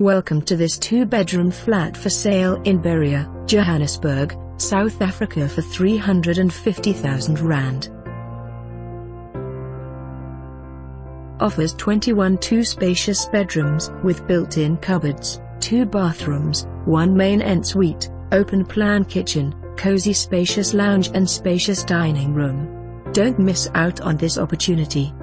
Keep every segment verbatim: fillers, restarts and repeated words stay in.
Welcome to this two-bedroom flat for sale in Berea, Johannesburg, South Africa for three hundred fifty thousand rand. Offers twenty-one two spacious bedrooms with built-in cupboards, two bathrooms, one main ensuite, open-plan kitchen, cozy spacious lounge and spacious dining room. Don't miss out on this opportunity.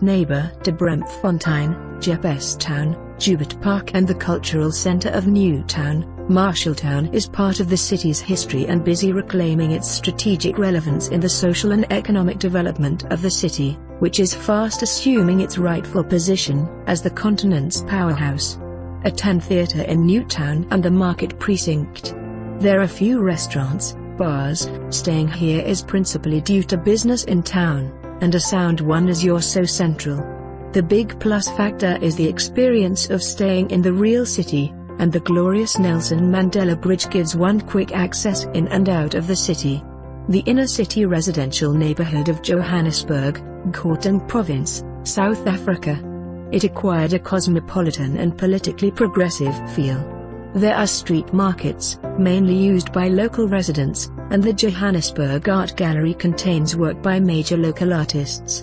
Neighbor to Braamfontein, Jeppestown, Joubert Park and the cultural center of Newtown, Marshalltown is part of the city's history and busy reclaiming its strategic relevance in the social and economic development of the city, which is fast assuming its rightful position as the continent's powerhouse. A town theater in Newtown and a market precinct. There are few restaurants, bars. Staying here is principally due to business in town, and a sound one as you're so central. The big plus factor is the experience of staying in the real city, and the glorious Nelson Mandela Bridge gives one quick access in and out of the city. The inner city residential neighborhood of Johannesburg, Gauteng province, South Africa. It acquired a cosmopolitan and politically progressive feel. There are street markets, mainly used by local residents, and the Johannesburg Art Gallery contains work by major local artists.